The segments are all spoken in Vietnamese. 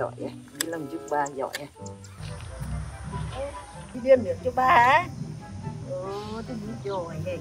giỏi ấy. Làm giúp ba giỏi ấy. Đi đem được cho ba á. Ồ, tôi đi giỏi này.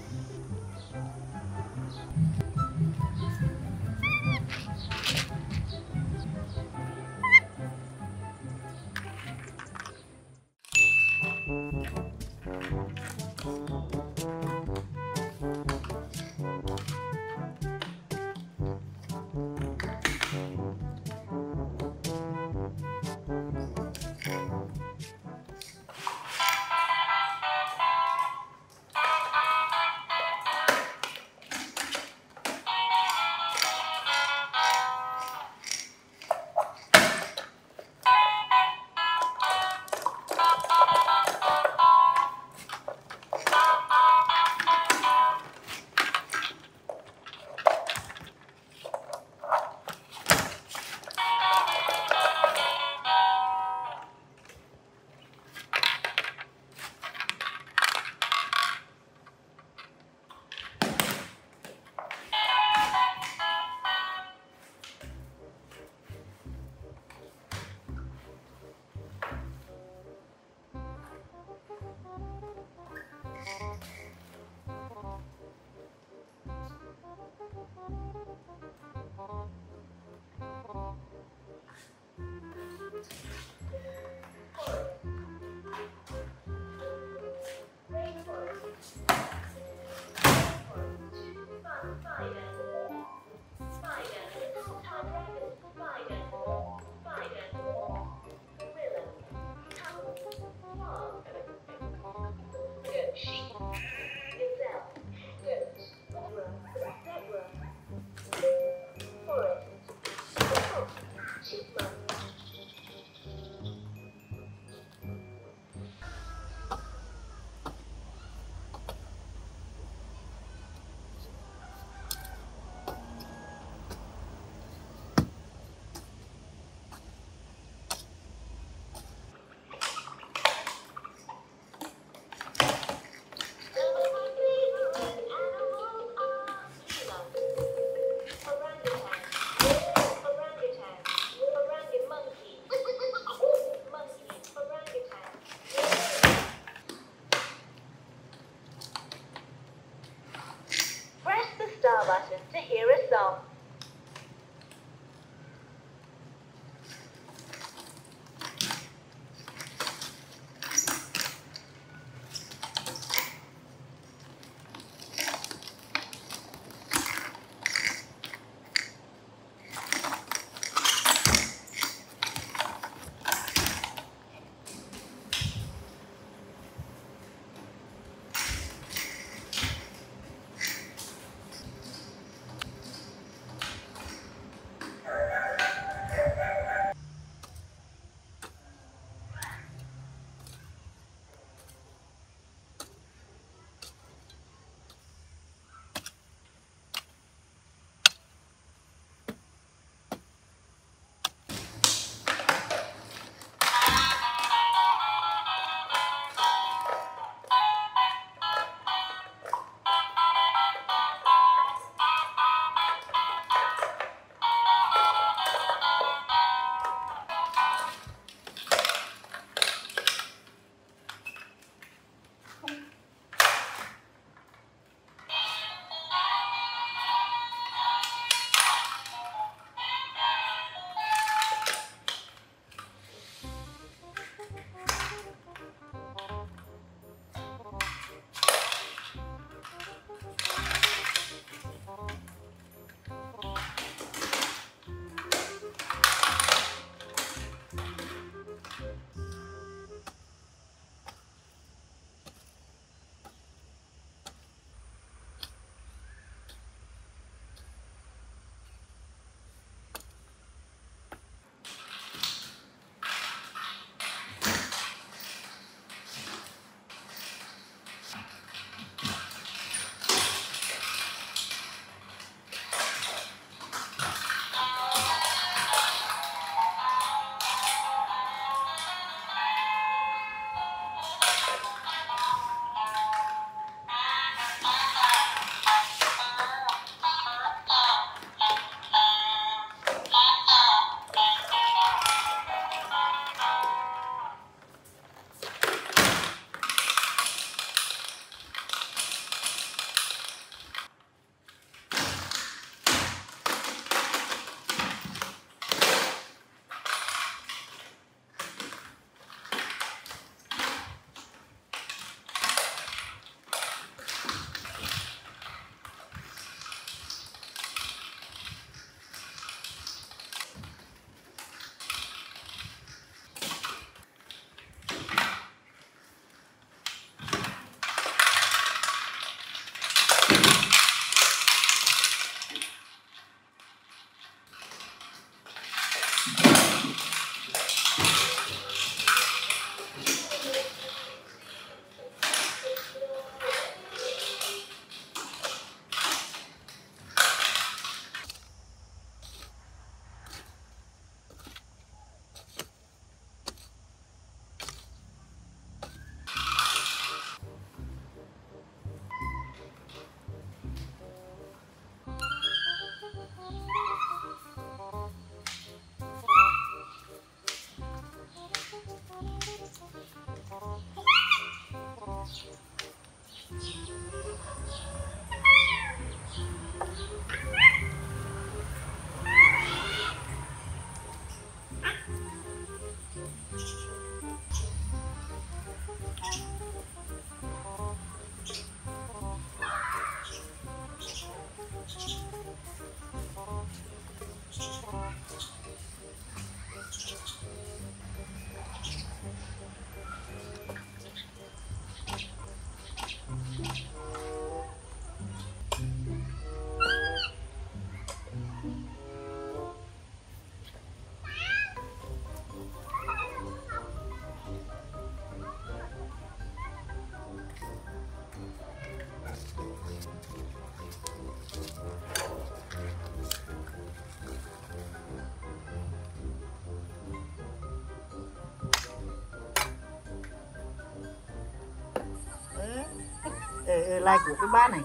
lại của cái ba này,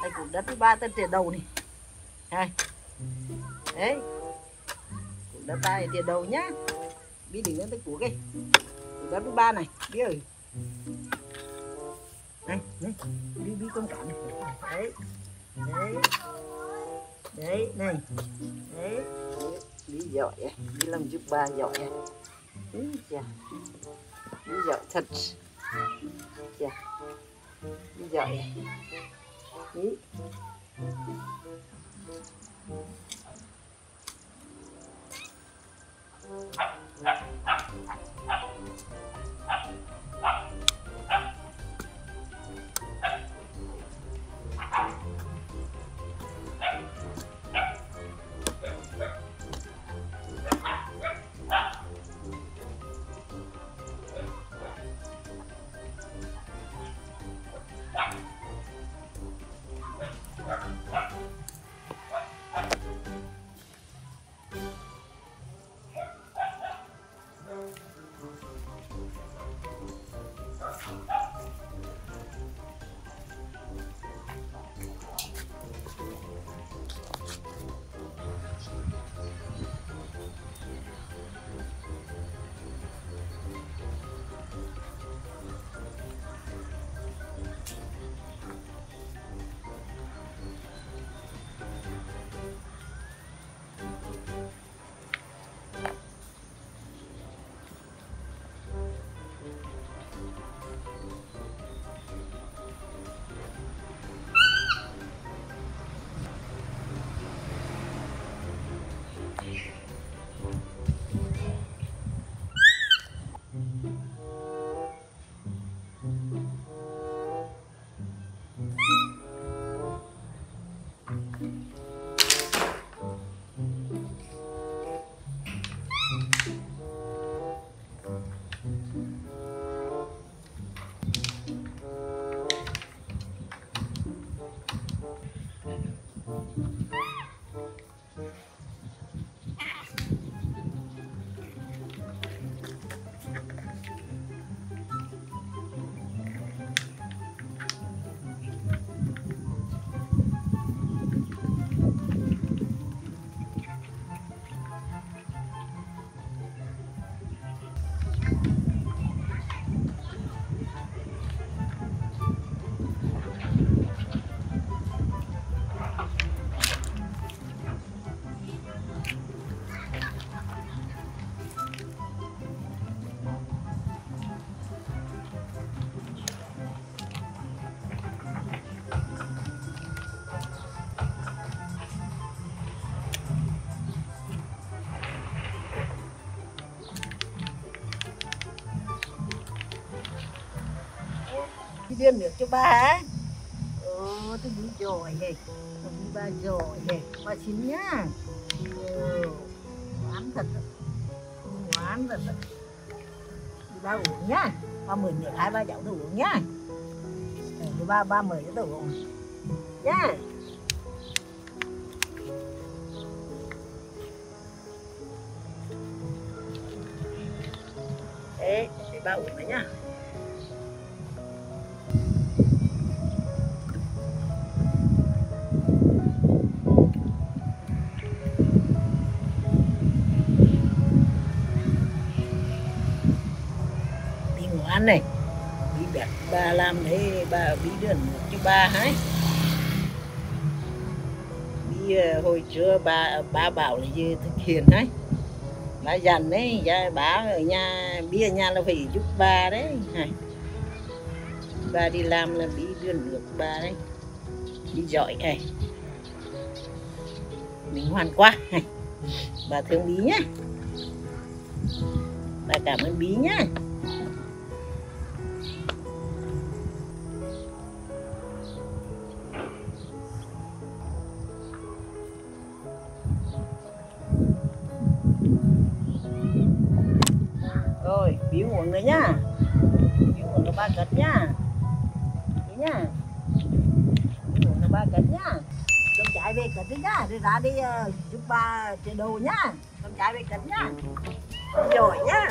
lại của đất với ba tên tiền đầu này, này đấy, của đất ta thì tiền đầu nhá, bí đỉnh lên tới của cái của đất với ba này, bí ơi, này, bí bí con cả này, đấy, đấy, đấy này, đấy, bí giỏi, bí làm giúp ba giỏi, bí giỏi thật. Dạ. Bây giờ ý. Điên được cho ba ấy. Ồ, tôi đi rồi này, tôi đi ba rồi này, ba chín nhá. Ngoan thật, ngoan thật. Đi ba uống nhá, ba mười mười hai ba cháu tôi uống nhá. Đi ba ba mười cho tôi uống nhá. Đấy, để ba uống đấy nhá. Này bí bẹt ba làm đấy, ba bí đường cho ba hái bí hồi trưa ba bảo là như thực hiện đấy, bà dành đấy bà ở nhà bí ở nhà là phải giúp ba đấy, ba đi làm là bí đường được ba đấy, bí giỏi này mình hoàn quá này, bà thương bí nhá, bà cảm ơn bí nhá. Bí uống nữa nhá, bí uống nó ba cất nhá, bí nhá, bí uống nó ba cất nhá, con trai về cất đi nhá, đi ra đi giúp ba chế đồ nhá, con trai về cất nhá, giỏi nhá.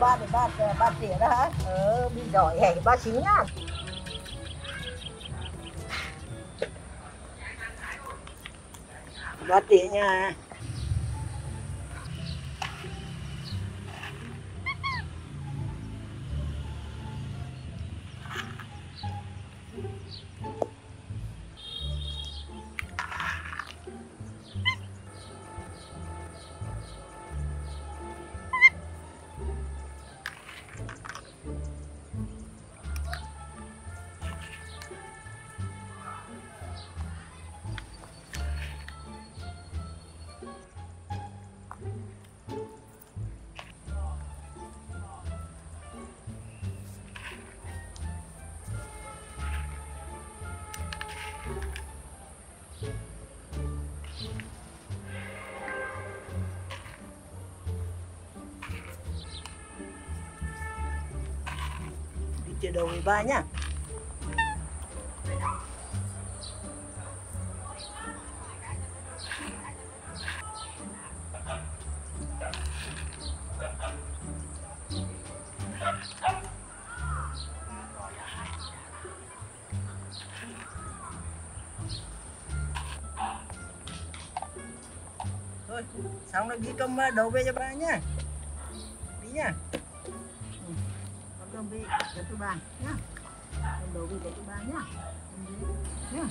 từ ba tỉa đã. Bị giỏi hẻ ba chín nhá. Ba tỉa nha. Chợ đầu 13 nhá. Thôi, xong rồi đi cơm đầu về cho ba nhá. Đi nhá. Cơm vị để tụi bạn nhá. Cơm đồ vị để tụi bạn nhá. Nhá.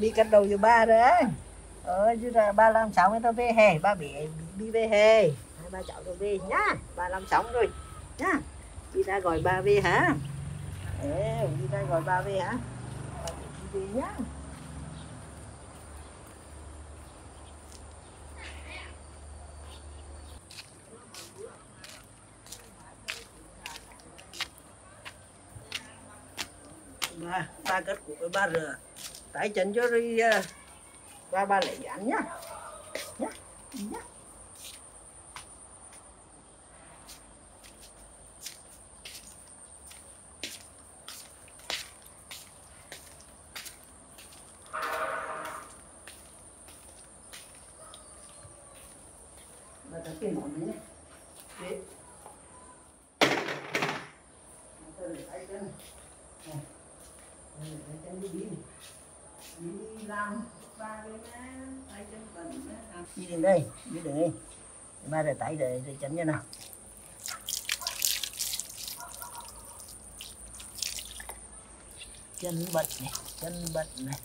Bị cắt đầu cho ba đấy. Chứ là ba làm xong rồi tao về hè, ba bị về hè. Ba cháu tao về nhá, ba làm xong rồi nhá. Đi ra gọi ba về hả? Đi ra gọi ba về hả? Đi về nhá. Ba cắt cụt với ba rửa. Tại chân cho đi ra ba lấy ảnh nhá. Nhá, nhá. Và ta cái món này nhá. Đấy. Ta lấy chân. Lấy chân đi đi. Đi làm ba cái tay chân bẩn đi đến đây, đi đến đây. Mai để tay để chấm như nào. Chân bật này, chân bật này,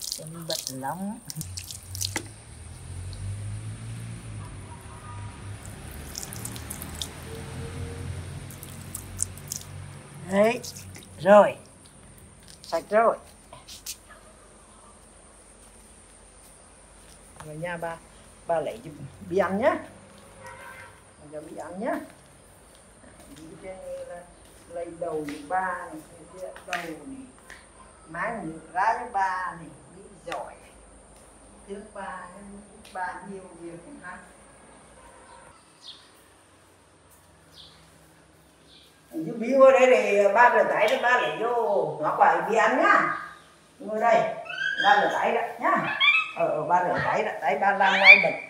chân bật lắm. Đấy, rồi, sạch rồi. Rồi nha ba lấy bí ăn nhá, cho bí ăn nhá. Bí trên là lấy đầu của ba này, đầu này, máng ra cho ba này, bí giỏi, trước ba này. và nhiều việc khác. Chú biếu ở đây thì ba lần tải đó, ba lại vô ngõ quầy đi ăn nhá. Ngồi đây, ba lần tải đó nhá. Ba lần tải đó, tải ba lan ngay mình.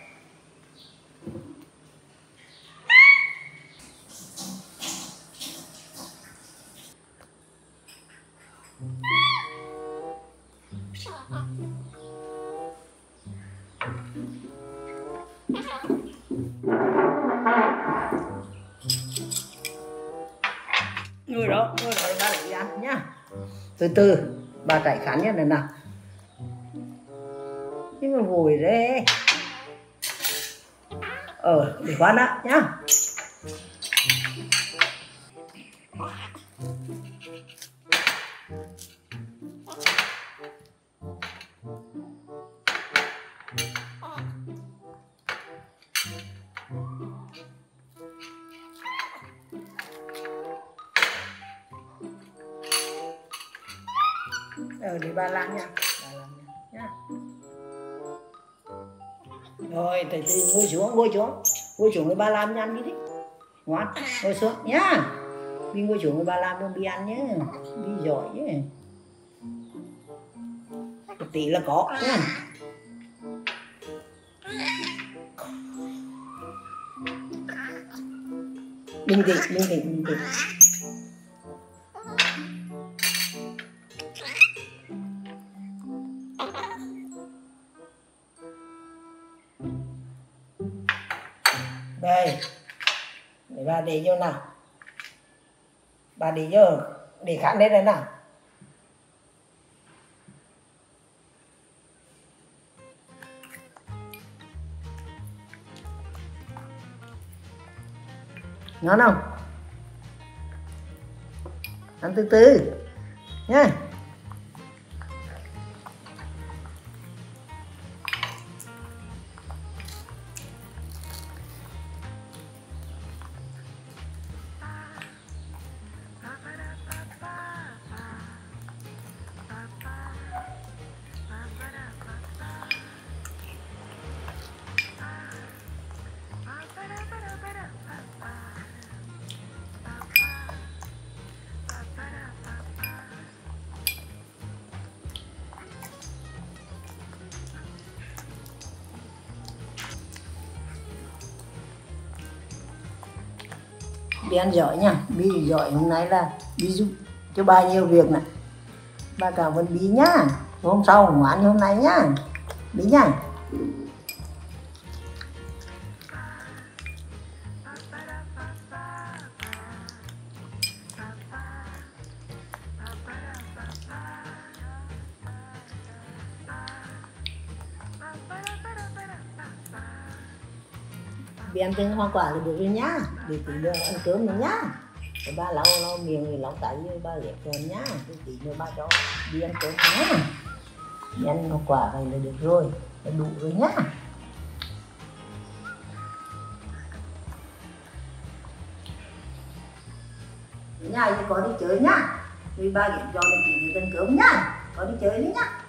Ngồi đó ba lại đi ăn nhá. Từ từ, ba cải khán nhá này nào. Nhưng mà ngồi đây. Để bán ạ nhá. Để ba làm nha, rồi từ từ ngồi xuống với ba làm nhanh đi đi, ngoan ngồi xuống nhá, đi ngồi xuống với ba làm luôn đi ăn nhé, đi giỏi nhé, tí là có nhá. Bình tĩnh. Đây, để bà để vô nào. Bà để vô, để khán đấy nào. Ngon không? Ăn từ từ nhá. Đi ăn giỏi nha, Bi giỏi hôm nay là Bi giúp cho ba nhiều việc này. Ba cảm ơn Bi nhá, hôm sau ngoan như hôm nay nhá, Bi nhá. Bi ăn từng hoa quả là được rồi nhá, để tí nữa ăn cơm nữa nhá. Ba lau miệng rồi lau tay với ba lẹp rồi nhá, tí nữa ba cho Bi ăn cơm nhá. Bi ăn hoa quả này là được rồi, là đủ rồi nhá. Nhà thì có đi chơi nhá, vì ba ghét cho nên tí nữa ăn cơm nhá, có đi chơi đấy nhá.